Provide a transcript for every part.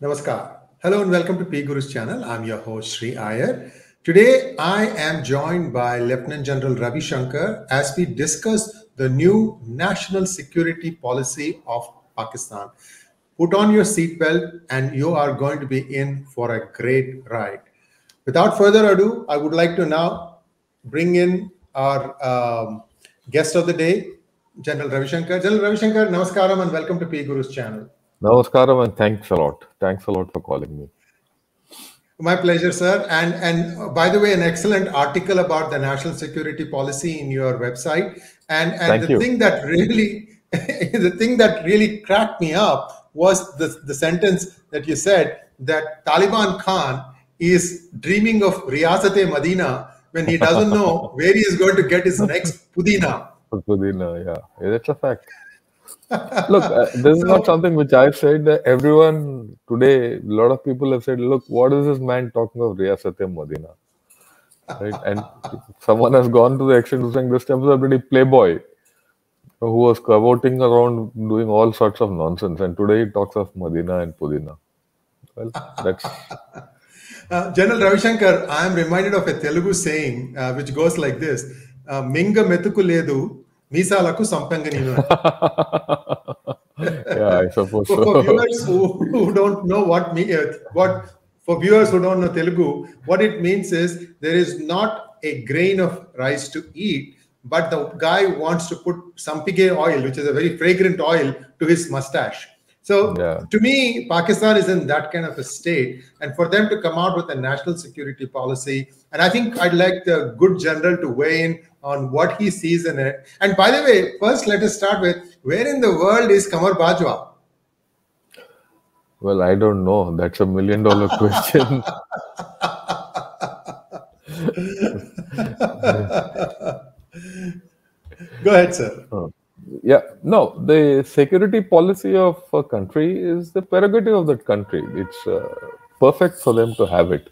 Namaskar. Hello and welcome to P Guru's channel. I'm your host Sree Iyer. Today I am joined by Lieutenant General Ravi Shankar as we discuss the new national security policy of Pakistan. Put on your seatbelt and you are going to be in for a great ride. Without further ado, I would like to now bring in our guest of the day, General Ravi Shankar. General Ravi Shankar, namaskaram and welcome to P Guru's channel. Namaskaram and thanks a lot. Thanks a lot for calling me. My pleasure, sir. And by the way, an excellent article about the national security policy in your website. And the thing that really, the thing that really cracked me up was the sentence that you said that Taliban Khan is dreaming of Riyasat-e-Madina when he doesn't know where he is going to get his next pudina. Pudina, yeah, that's a fact. Look, this is not something which I've said. That everyone today, a lot of people have said, look, what is this man talking of Riyasat-e-Madina? Right? And someone has gone to the extent of saying this time is a pretty playboy who was cavorting around doing all sorts of nonsense. And today he talks of Madina and Pudina. Well, that's... General Ravi Shankar, I am reminded of a Telugu saying which goes like this. Minga metuku ledu. Yeah, I suppose so. For viewers who don't know for viewers who don't know Telugu, what it means is there is not a grain of rice to eat, but the guy wants to put sampige oil, which is a very fragrant oil, to his mustache. So yeah. To me, Pakistan is in that kind of a state, and for them to come out with a national security policy, and I think I'd like the good general to weigh in on what he sees in it. And by the way, first let us start with, where in the world is Qamar Bajwa? Well, I don't know. That's $1 million question. Go ahead, sir. Yeah, no, the security policy of a country is the prerogative of that country. It's perfect for them to have it.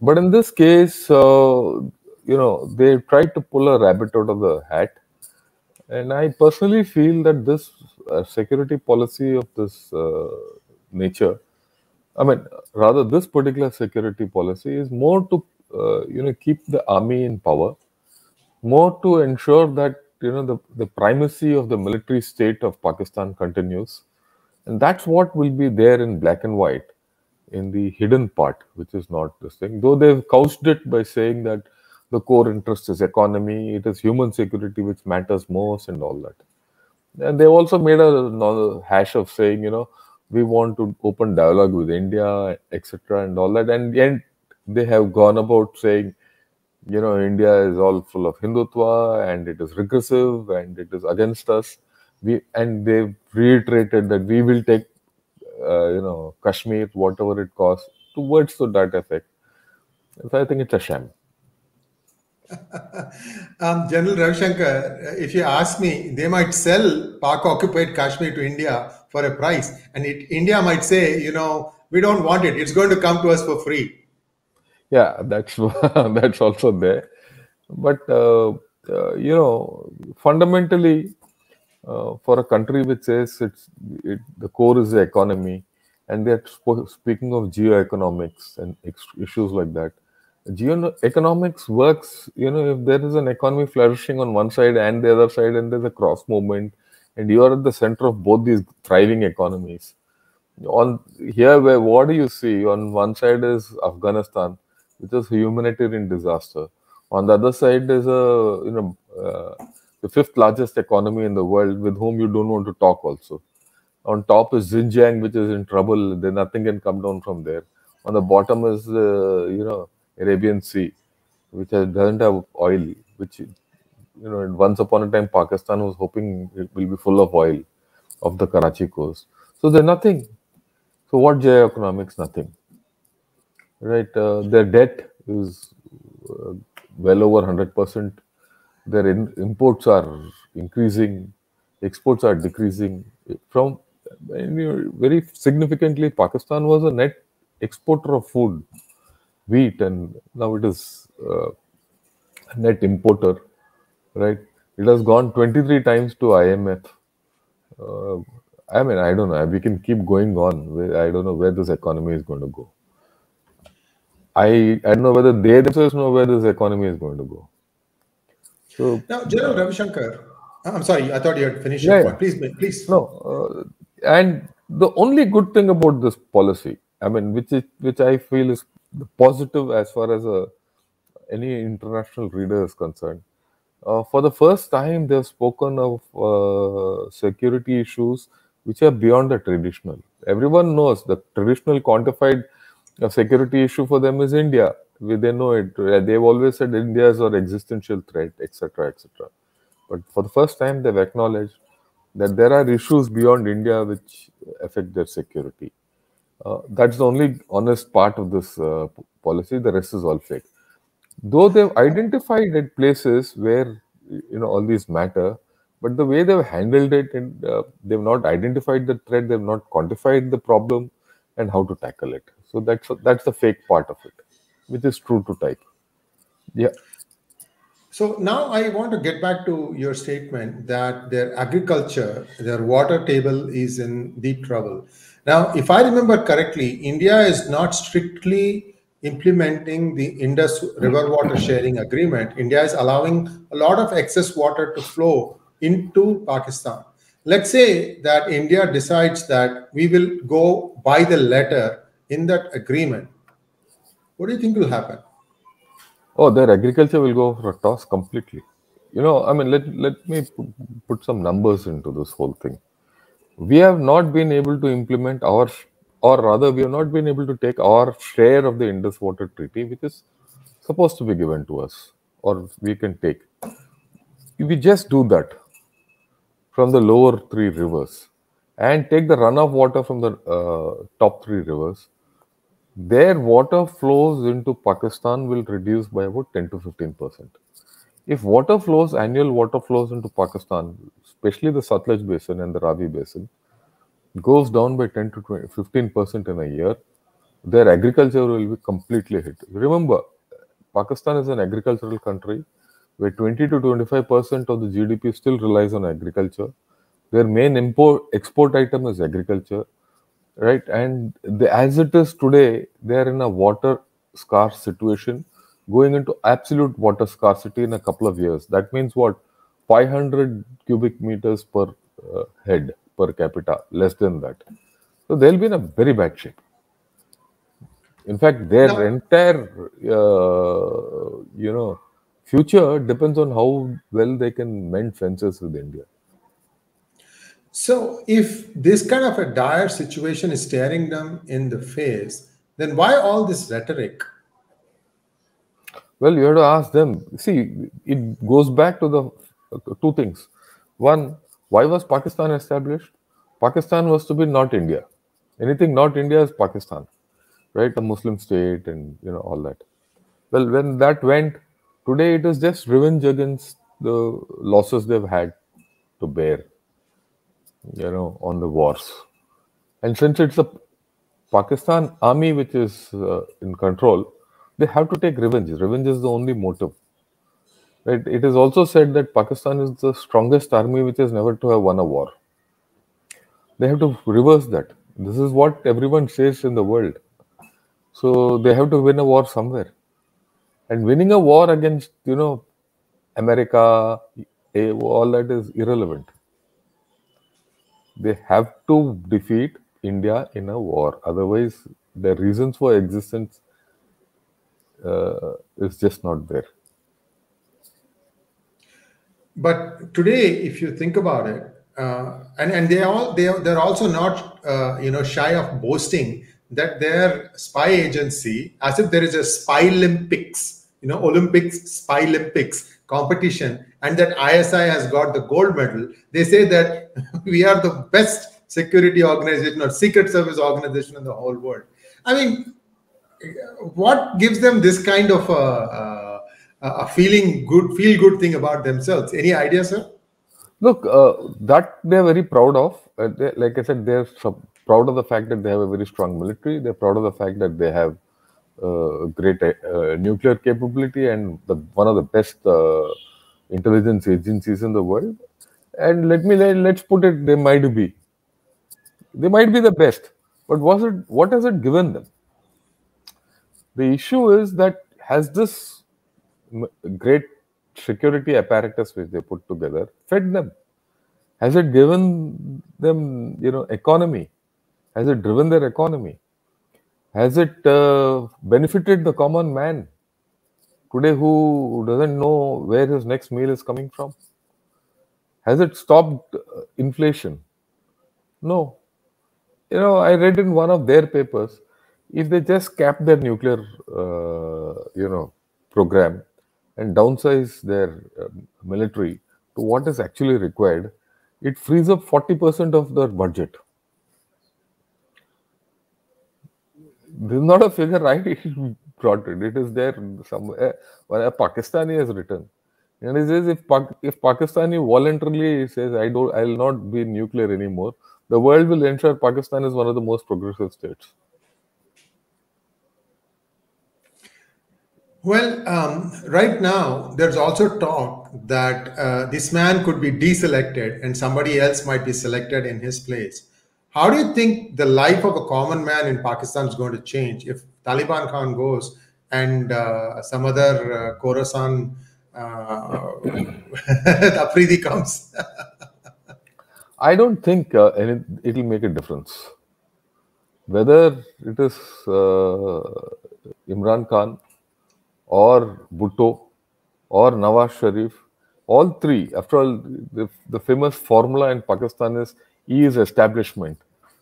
But in this case, you know, they tried to pull a rabbit out of the hat. And I personally feel that this security policy of this nature, I mean, rather this particular security policy is more to, you know, keep the army in power, more to ensure that, you know, the primacy of the military state of Pakistan continues. And that's what will be there in black and white, in the hidden part, which is not this thing. Though they've couched it by saying that the core interest is economy, it is human security which matters most and all that. And they also made another hash of saying, you know, we want to open dialogue with India, etc. and all that. And yet they have gone about saying, you know, India is all full of Hindutva and it is regressive and it is against us. And they've reiterated that we will take, you know, Kashmir, whatever it costs, towards to that effect. So I think it's a sham. General Ravi Shankar, if you ask me, they might sell Pak occupied Kashmir to India for a price, and India might say, you know, we don't want it. It's going to come to us for free. Yeah, that's that's also there. But you know, fundamentally, for a country which says the core is the economy, and they're speaking of geoeconomics and issues like that. Geoeconomics works, you know, if there is an economy flourishing on one side and the other side, and there's a cross movement, and you are at the center of both these thriving economies. On here, where what do you see? On one side is Afghanistan, which is a humanitarian disaster. On the other side is a, you know, the 5th largest economy in the world, with whom you don't want to talk. Also, on top is Xinjiang, which is in trouble. There nothing can come down from there. On the bottom is, you know, Arabian Sea, which doesn't have oil, which, you know, once upon a time Pakistan was hoping it will be full of oil of the Karachi coast. So they're nothing. So what geoeconomics? Nothing. Right? Their debt is well over 100%. Their imports are increasing. Exports are decreasing. From very significantly, Pakistan was a net exporter of food, wheat, and now it is a net importer. right? It has gone 23 times to IMF. I mean, I don't know. We can keep going on. I don't know where this economy is going to go. I don't know whether they themselves know where this economy is going to go. So, now, General Ravi Shankar, I'm sorry, I thought you had finished your point. Please. No, and the only good thing about this policy, I mean, which I feel is positive as far as any international reader is concerned, for the first time, they have spoken of security issues which are beyond the traditional. Everyone knows the traditional quantified security issue for them is India. They know it. They've always said India is our existential threat, etc., etc. But for the first time, they've acknowledged that there are issues beyond India which affect their security. That's the only honest part of this policy. The rest is all fake. Though they've identified at places where, you know, all these matter, but the way they've handled it, and they've not identified the threat, they've not quantified the problem and how to tackle it. So that's the fake part of it, which is true to type. Yeah. So now I want to get back to your statement that their agriculture, their water table is in deep trouble. Now, if I remember correctly, India is not strictly implementing the Indus River Water Sharing Agreement. India is allowing a lot of excess water to flow into Pakistan. Let's say that India decides that we will go by the letter in that agreement. What do you think will happen? Oh, their agriculture will go for a toss completely. You know, I mean, let me put some numbers into this whole thing. We have not been able to implement our, or rather, we have not been able to take our share of the Indus Water Treaty, which is supposed to be given to us, or we can take. We just do that from the lower three rivers and take the runoff water from the top three rivers, their water flows into Pakistan will reduce by about 10 to 15%. If water flows, annual water flows into Pakistan, especially the Satluj Basin and the Ravi Basin, goes down by 10 to 15% in a year, their agriculture will be completely hit. Remember, Pakistan is an agricultural country where 20 to 25% of the GDP still relies on agriculture. Their main export item is agriculture. Right, and as it is today, they are in a water scarce situation, going into absolute water scarcity in a couple of years. That means what? 500 cubic meters per head per capita, less than that. So they'll be in a very bad shape. In fact, their entire you know, future depends on how well they can mend fences with India. So if this kind of a dire situation is staring them in the face, then why all this rhetoric? Well, you have to ask them. See, it goes back to the two things. One, why was Pakistan established? Pakistan was to be not India. Anything not India is Pakistan, right? A Muslim state and, you know, all that. Well, when that went, today it is just revenge against the losses they've had to bear, you know, on the wars. And since it's the Pakistan army which is in control, they have to take revenge. Revenge is the only motive. Right? It is also said that Pakistan is the strongest army which has never to have won a war. They have to reverse that. This is what everyone says in the world. So they have to win a war somewhere. And winning a war against, you know, America, all that is irrelevant. They have to defeat India in a war. Otherwise, their reasons for existence is just not there. But today, if you think about it, and they're also not you know, shy of boasting that their spy agency, as if there is a spy Olympics, you know, spy Olympics competition, and that ISI has got the gold medal. They say that we are the best security organization or secret service organization in the whole world. I mean, what gives them this kind of a feel good thing about themselves? Any idea, sir? Look, that they're very proud of. Like I said, they're proud of the fact that they have a very strong military. They're proud of the fact that they have great nuclear capability and one of the best intelligence agencies in the world, and let's put it, they might be the best, but what has it given them? The issue is that has this great security apparatus which they put together fed them? Has it given them, economy? Has it driven their economy? Has it benefited the common man today who doesn't know where his next meal is coming from? Has it stopped inflation? No. I read in one of their papers, if they just cap their nuclear, program and downsize their military to what is actually required, it frees up 40% of their budget. This is not a figure I brought it. It is there somewhere. A Pakistani has written, and he says if Pakistani voluntarily says I'll not be nuclear anymore, the world will ensure Pakistan is one of the most progressive states. Well, right now there's also talk that this man could be deselected and somebody else might be selected in his place. How do you think the life of a common man in Pakistan is going to change if Taliban Khan goes and some other Khorasan Afridi comes? I don't think it'll make a difference. Whether it is Imran Khan or Bhutto or Nawash Sharif, all three. After all, the famous formula in Pakistan is E is establishment.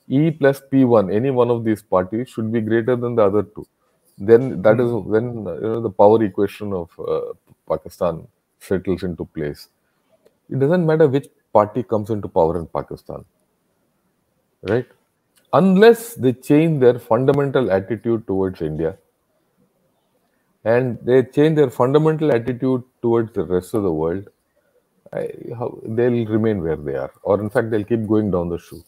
E plus P1, any one of these parties should be greater than the other two. Then that is when the power equation of Pakistan settles into place. It doesn't matter which party comes into power in Pakistan, right? Unless they change their fundamental attitude towards India, and they change their fundamental attitude towards the rest of the world, they'll remain where they are, or in fact, they'll keep going down the chute.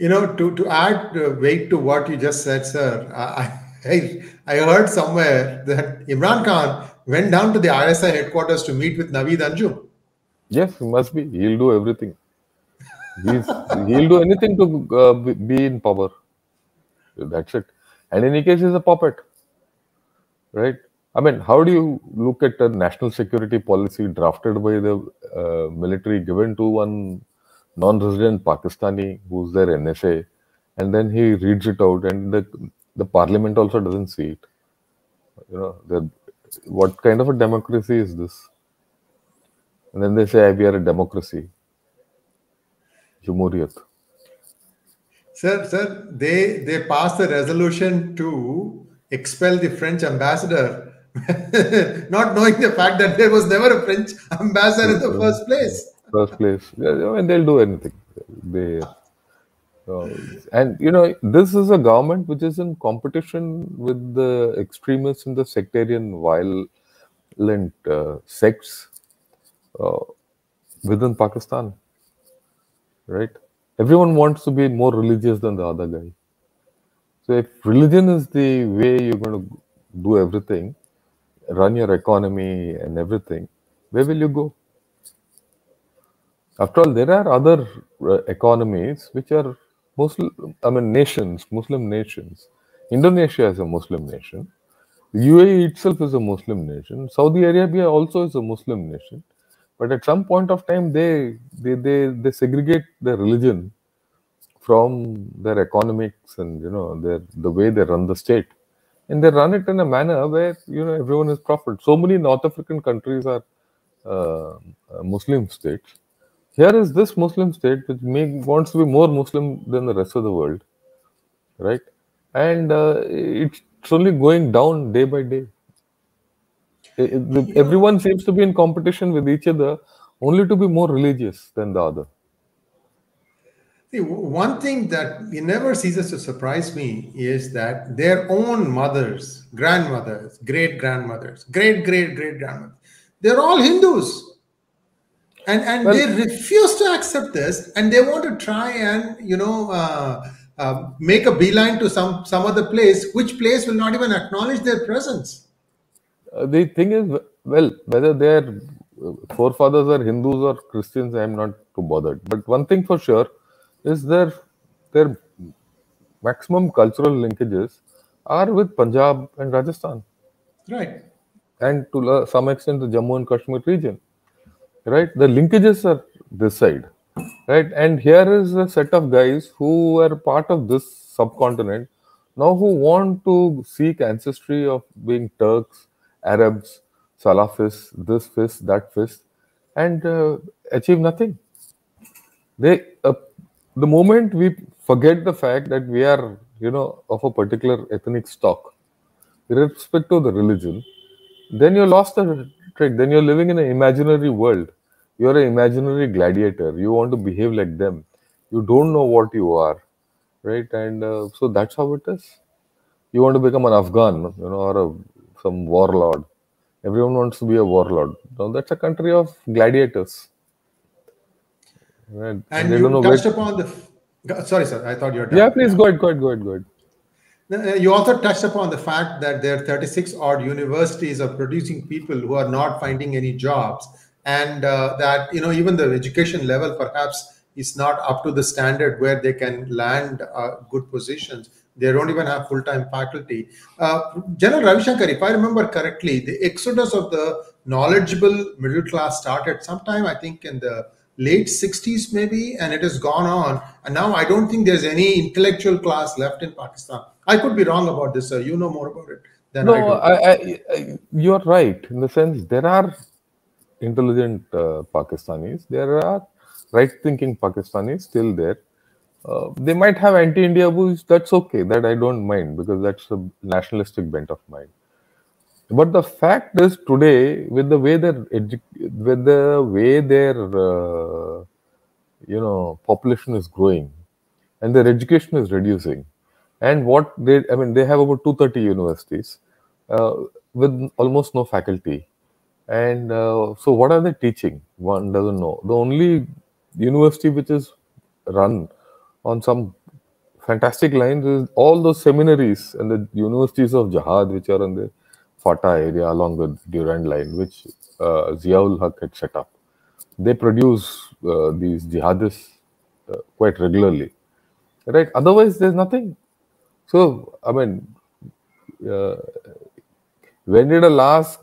To add weight to what you just said, sir, I heard somewhere that Imran Khan went down to the ISI headquarters to meet with Naveed Anjum. Yes, he must be. He'll do everything. He'll do anything to be in power. That's it. And in any case, he's a puppet, right? I mean, how do you look at a national security policy drafted by the military, given to one non-resident Pakistani who's their NSA, and then he reads it out, and the parliament also doesn't see it? What kind of a democracy is this? And then they say, we are a democracy. Jumhuriyat. Sir, they passed a resolution to expel the French ambassador, not knowing the fact that there was never a French ambassador in the first place. Yeah, and they'll do anything. This is a government which is in competition with the extremists in the sectarian, violent sects within Pakistan, right? Everyone wants to be more religious than the other guy. So if religion is the way you're going to do everything, run your economy and everything, where will you go? After all, there are other economies which are Muslim nations. Indonesia is a Muslim nation. UAE itself is a Muslim nation. Saudi Arabia also is a Muslim nation. But at some point of time, they segregate their religion from their economics and the way they run the state. And they run it in a manner where everyone is profit. So many North African countries are Muslim states. Here is this Muslim state which wants to be more Muslim than the rest of the world, right? And it's only going down day by day. Everyone seems to be in competition with each other only to be more religious than the other. One thing that never ceases to surprise me is that their own mothers, grandmothers, great-grandmothers, great-great-great-grandmothers, they're all Hindus. And they refuse to accept this, and they want to try and, make a beeline to some other place, which place will not even acknowledge their presence. The thing is, Well, whether their forefathers are Hindus or Christians, I am not too bothered. But one thing for sure is their maximum cultural linkages are with Punjab and Rajasthan, right? And to some extent the Jammu and Kashmir region, right? The linkages are this side, right? And here is a set of guys who are part of this subcontinent now who want to seek ancestry of being Turks, Arabs, Salafists, this fist, that fist, and achieve nothing. They, the moment we forget the fact that we are, you know, of a particular ethnic stock, irrespective of the religion, then you're lost the trick. Then you're living in an imaginary world. You're an imaginary gladiator. You want to behave like them. You don't know what you are, right? And so that's how it is. You want to become an Afghan, you know, or some warlord. Everyone wants to be a warlord. Now that's a country of gladiators. Right. And you touched upon the... Sorry, sir. I thought you were done. Yeah, please go ahead. You also touched upon the fact that there are 36 odd universities are producing people who are not finding any jobs, and that, you know, even the education level perhaps is not up to the standard where they can land good positions. They don't even have full-time faculty. General Ravi Shankar, if I remember correctly, the exodus of the knowledgeable middle class started sometime, I think, in the late 60s maybe, and it has gone on. And now I don't think there's any intellectual class left in Pakistan. I could be wrong about this, sir. You know more about it than I do. No, you're right in the sense there are intelligent Pakistanis. There are right-thinking Pakistanis still there. They might have anti-India views. That's okay. That I don't mind, because that's a nationalistic bent of mine. But the fact is, today, with the way their you know, population is growing, and their education is reducing, and what they, I mean, they have about 230 universities with almost no faculty, and so what are they teaching? One doesn't know. The only university which is run on some fantastic lines is all those seminaries and the universities of jihad which are in the Fata area along the Durand Line, which Ziaul Haq had set up. They produce these jihadists quite regularly, right? Otherwise, there's nothing. So, I mean, when did a last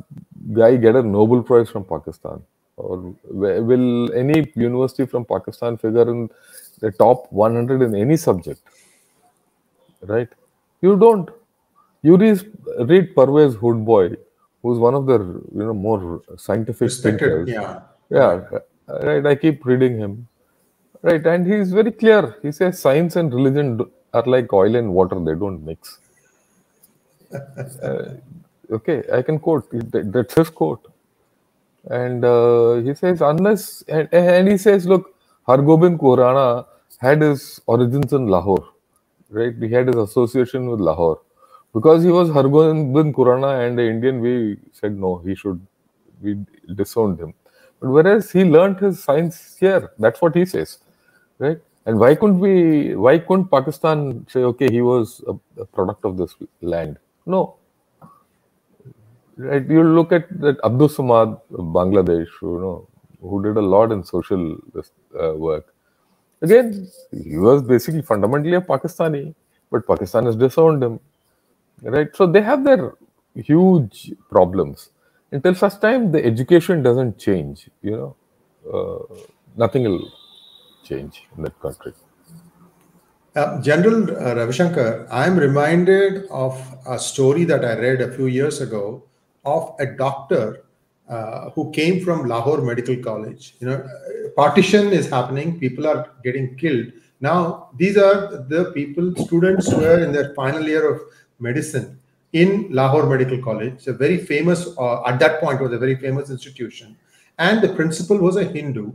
guy get a Nobel Prize from Pakistan? Or will any university from Pakistan figure in the top 100 in any subject, right? You don't. You read Parvez Hoodboy, who's one of the, you know, more scientific thinkers. Yeah, right. I keep reading him, right? And he's very clear. He says science and religion are like oil and water; they don't mix. Okay, I can quote. That's his quote. And he says, unless and he says, look, Har Gobind Khorana had his origins in Lahore, right? He had his association with Lahore. Because he was Har Gobind Khorana and an Indian, we said no, we disowned him. But whereas he learned his science here, that's what he says, right? And why couldn't Pakistan say, okay, he was a product of this land? No. Right? You look at that Abdul Samad of Bangladesh, you know, who did a lot in social work. Again, he was basically fundamentally a Pakistani, but Pakistan has disowned him. Right, so they have their huge problems. Until such time, the education doesn't change. You know, nothing will change in that country. General Ravi Shankar, I am reminded of a story that I read a few years ago of a doctor who came from Lahore Medical College. You know, partition is happening; people are getting killed. Now, these are the people, students who are in their final year of medicine in Lahore Medical College. It's a very famous, at that point, was a very famous institution. And the principal was a Hindu.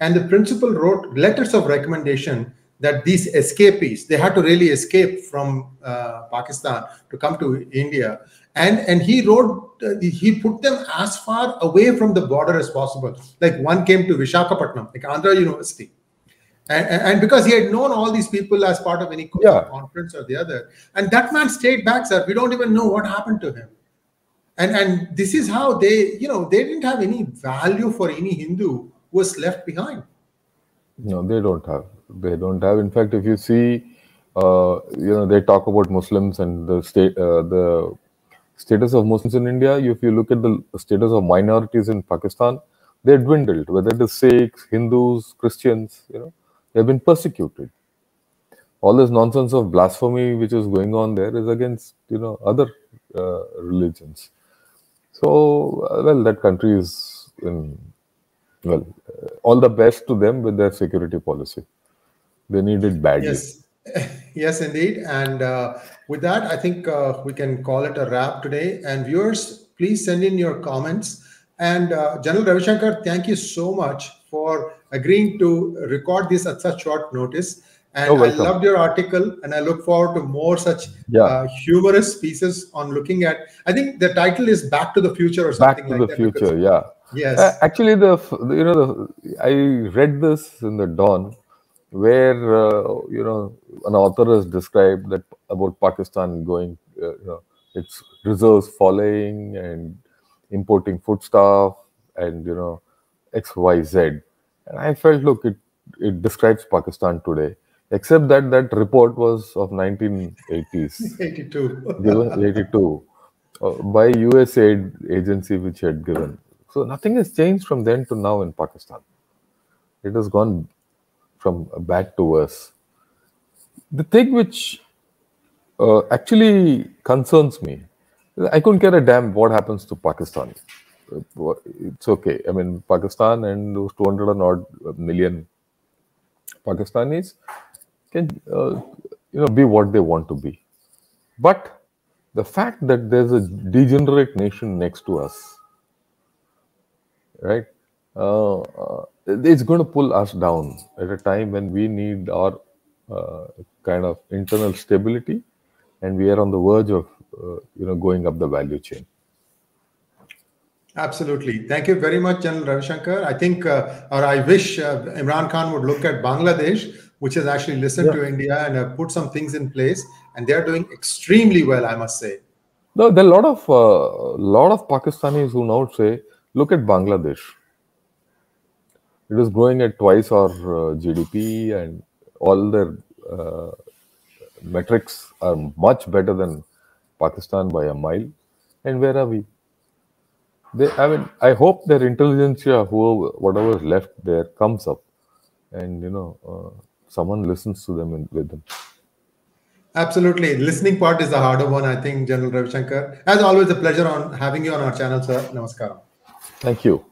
And the principal wrote letters of recommendation that these escapees, they had to really escape from Pakistan to come to India. And he wrote, he put them as far away from the border as possible. Like one came to Vishakhapatnam, like Andhra University. And because he had known all these people as part of any conference or the other, and that man stayed back, sir. We don't even know what happened to him. And this is how they, you know, they didn't have any value for any Hindu who was left behind. No, they don't have. They don't have. In fact, if you see, you know, they talk about Muslims and the status of Muslims in India. If you look at the status of minorities in Pakistan, they dwindled. Whether it is Sikhs, Hindus, Christians, you know, they've been persecuted. All this nonsense of blasphemy which is going on there is against, you know, other religions. So, well, that country is in. Well, all the best to them with their security policy. They need it badly. Yes, yes, indeed. And with that, I think we can call it a wrap today. And viewers, please send in your comments. And General Ravi Shankar, thank you so much for agreeing to record this at such short notice. And I loved your article, and I look forward to more such humorous pieces on looking at. I think the title is "Back to the Future" or something like that. Back to the Future, yeah. Yes. Actually, I read this in the Dawn, where you know, an author has described that about Pakistan going, you know, its reserves falling and importing foodstuff and, you know, XYZ, and I felt, look, it describes Pakistan today. Except that that report was of 1980s. 82. Given 82 by USAID agency which had given. So nothing has changed from then to now in Pakistan. It has gone from bad to worse. The thing which actually concerns me, I couldn't care a damn what happens to Pakistan. It's okay. I mean, Pakistan and those 200-odd million Pakistanis can you know, be what they want to be. But the fact that there's a degenerate nation next to us, right, it's going to pull us down at a time when we need our kind of internal stability, and we are on the verge of you know, going up the value chain. Absolutely. Thank you very much, General Ravi Shankar. I think, or I wish Imran Khan would look at Bangladesh, which has actually listened to India and put some things in place, and they are doing extremely well, I must say. No, there are a lot of Pakistanis who now say, "Look at Bangladesh. It is growing at twice our GDP, and all their metrics are much better than Pakistan by a mile. And where are we?" I mean, I hope their intelligentsia, whatever is left there, comes up, and, you know, someone listens to them with them. Absolutely, listening part is the harder one, I think, General Ravi Shankar. As always, a pleasure on having you on our channel, sir. Namaskaram. Thank you.